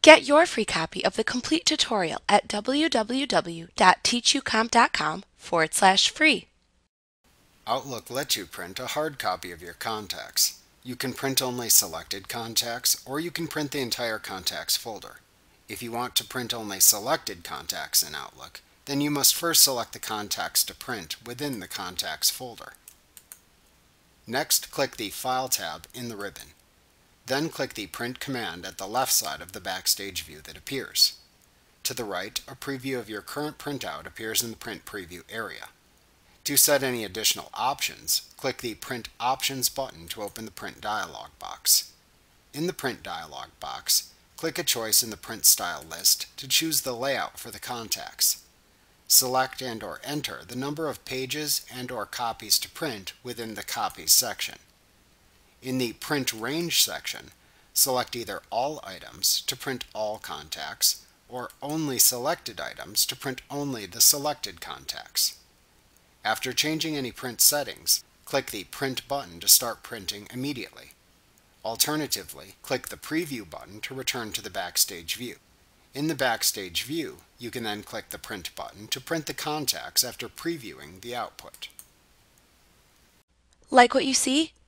Get your free copy of the complete tutorial at www.teachucomp.com/free. Outlook lets you print a hard copy of your contacts. You can print only selected contacts, or you can print the entire contacts folder. If you want to print only selected contacts in Outlook, then you must first select the contacts to print within the contacts folder. Next, click the File tab in the ribbon. Then click the Print command at the left side of the Backstage view that appears. To the right, a preview of your current printout appears in the Print Preview area. To set any additional options, click the Print Options button to open the Print dialog box. In the Print dialog box, click a choice in the Print Style list to choose the layout for the contacts. Select and/or enter the number of pages and/or copies to print within the Copies section. In the Print Range section, select either All Items to print all contacts, or Only Selected Items to print only the selected contacts. After changing any print settings, click the Print button to start printing immediately. Alternatively, click the Preview button to return to the Backstage view. In the Backstage view, you can then click the Print button to print the contacts after previewing the output. Like what you see?